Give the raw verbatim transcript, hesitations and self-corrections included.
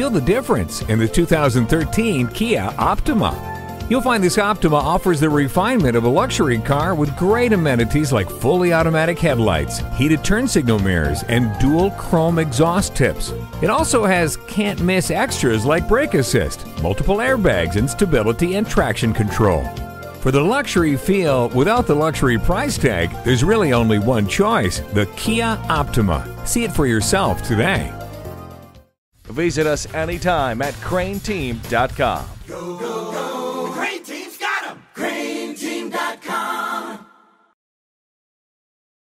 Feel the difference in the two thousand thirteen Kia Optima. You'll find this Optima offers the refinement of a luxury car with great amenities like fully automatic headlights, heated turn signal mirrors, and dual chrome exhaust tips. It also has can't-miss extras like brake assist, multiple airbags, and stability and traction control. For the luxury feel without the luxury price tag, there's really only one choice, the Kia Optima. See it for yourself today. Visit us anytime at crain team dot com.